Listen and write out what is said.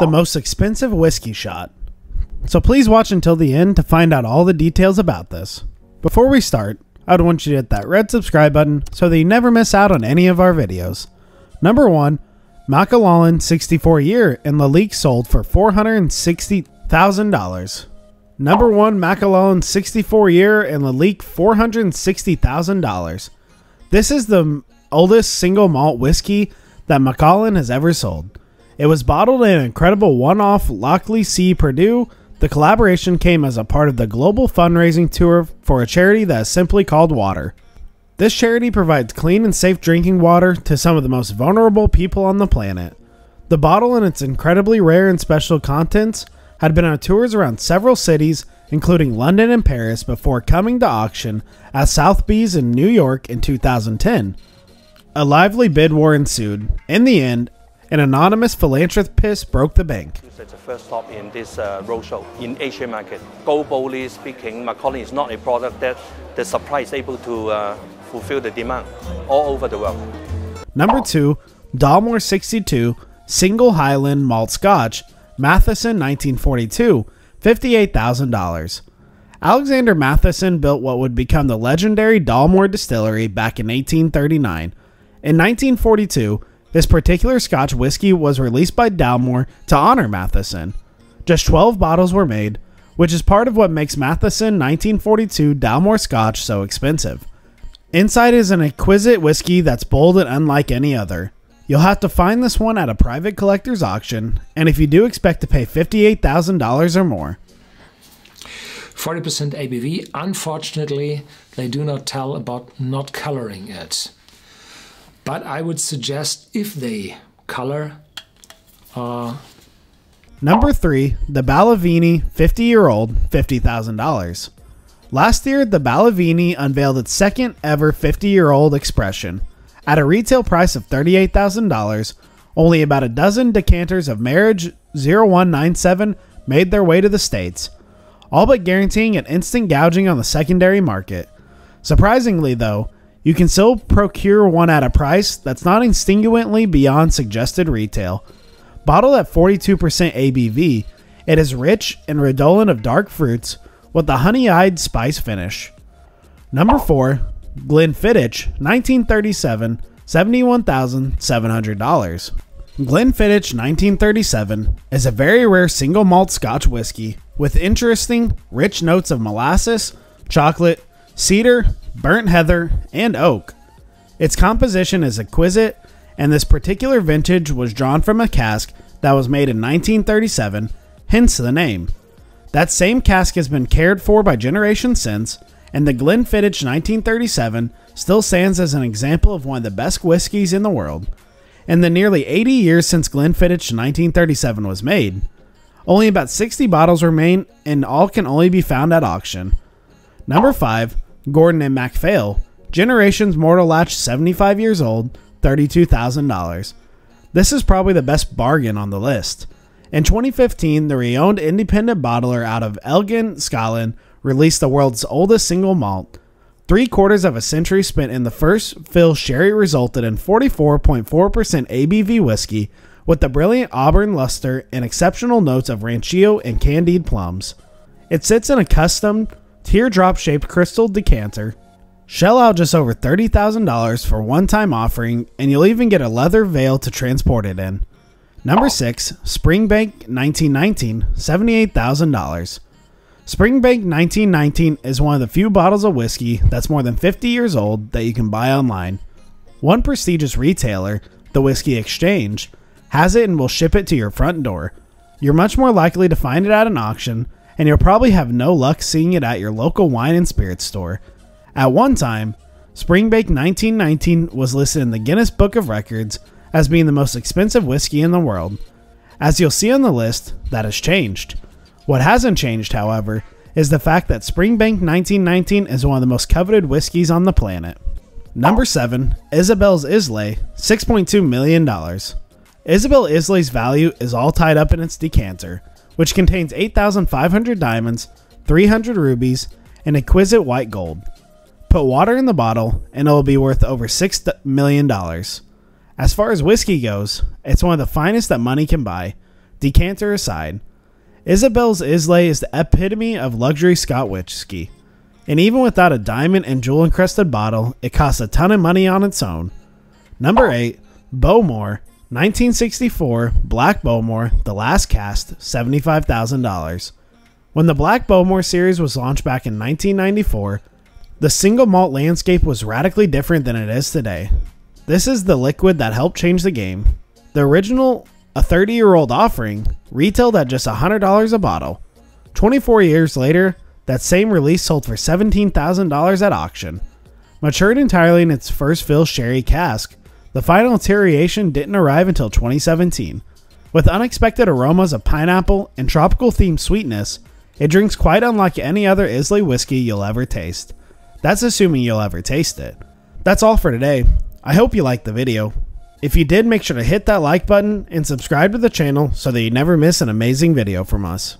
the most expensive whiskey shot. So please watch until the end to find out all the details about this. Before we start, I'd want you to hit that red subscribe button so that you never miss out on any of our videos. Number 1, Macallan 64 year in Lalique sold for $460,000. Number 1, Macallan 64 year in Lalique, $460,000. This is the oldest single malt whiskey that Macallan has ever sold. It was bottled in an incredible one-off Lockley C. Purdue. The collaboration came as a part of the global fundraising tour for a charity that is simply called Water. This charity provides clean and safe drinking water to some of the most vulnerable people on the planet. The bottle and its incredibly rare and special contents had been on tours around several cities, including London and Paris, before coming to auction at Sotheby's in New York in 2010. A lively bid war ensued. In the end, an anonymous philanthropist broke the bank. It's the first stop in this roadshow in Asian market. Globally speaking, Macallan is not a product that the supply is able to fulfill the demand all over the world. Number 2, Dalmore 62, Single Highland Malt Scotch, Matheson 1942, $58,000. Alexander Matheson built what would become the legendary Dalmore Distillery back in 1839. In 1942, this particular Scotch whiskey was released by Dalmore to honor Matheson. Just 12 bottles were made, which is part of what makes Matheson 1942 Dalmore Scotch so expensive. Inside is an exquisite whiskey that's bold and unlike any other. You'll have to find this one at a private collector's auction, and if you do, expect to pay $58,000 or more. 40% ABV. Unfortunately, they do not tell about not coloring it. But I would suggest if they color. Number 3, The Balvenie 50-year-old, $50,000. Last year, The Balvenie unveiled its second ever 50-year-old expression. At a retail price of $38,000, only about a dozen decanters of Marriage 0197 made their way to the States, all but guaranteeing an instant gouging on the secondary market. Surprisingly, though, you can still procure one at a price that's not extravagantly beyond suggested retail. Bottled at 42% ABV, it is rich and redolent of dark fruits with a honey-eyed spice finish. Number 4, Glenfiddich 1937, $71,700. Glenfiddich 1937 is a very rare single malt Scotch whiskey with interesting, rich notes of molasses, chocolate, cedar, burnt heather, and oak. Its composition is exquisite, and this particular vintage was drawn from a cask that was made in 1937, hence the name. That same cask has been cared for by generations since, and the Glenfiddich 1937 still stands as an example of one of the best whiskeys in the world. In the nearly 80 years since Glenfiddich 1937 was made, only about 60 bottles remain, and all can only be found at auction. Number 5, Gordon and MacPhail, Generations Mortlach 75 years old, $32,000. This is probably the best bargain on the list. In 2015, the renowned independent bottler out of Elgin, Scotland, released the world's oldest single malt. 3/4 of a century spent in the first fill sherry resulted in 44.4% ABV whiskey with the brilliant auburn luster and exceptional notes of Ranchio and candied plums. It sits in a custom teardrop-shaped crystal decanter. Shell out just over $30,000 for one-time offering, and you'll even get a leather veil to transport it in. Number 6, Springbank 1919, $78,000. Springbank 1919 is one of the few bottles of whiskey that's more than 50 years old that you can buy online. One prestigious retailer, the Whiskey Exchange, has it and will ship it to your front door. You're much more likely to find it at an auction, and you'll probably have no luck seeing it at your local wine and spirits store. At one time, Springbank 1919 was listed in the Guinness Book of Records as being the most expensive whiskey in the world. As you'll see on the list, that has changed. What hasn't changed, however, is the fact that Springbank 1919 is one of the most coveted whiskeys on the planet. Number 7, Isabel's Islay, $6.2 million. Isabel's Islay's value is all tied up in its decanter, which contains 8,500 diamonds, 300 rubies, and exquisite white gold. Put water in the bottle, and it will be worth over $6 million. As far as whiskey goes, it's one of the finest that money can buy, Decanter aside, Isabel's Islay is the epitome of luxury Scotch whiskey, and even without a diamond and jewel encrusted bottle, it costs a ton of money on its own. Number 8, Bowmore, 1964, Black Bowmore, the last cast, $75,000. When the Black Bowmore series was launched back in 1994, the single malt landscape was radically different than it is today. This is the liquid that helped change the game. The original, a 30-year-old offering, retailed at just $100 a bottle. 24 years later, that same release sold for $17,000 at auction. Matured entirely in its first fill sherry cask, the final iteration didn't arrive until 2017. With unexpected aromas of pineapple and tropical-themed sweetness, it drinks quite unlike any other Islay whiskey you'll ever taste. That's assuming you'll ever taste it. That's all for today. I hope you liked the video. If you did, make sure to hit that like button and subscribe to the channel so that you never miss an amazing video from us.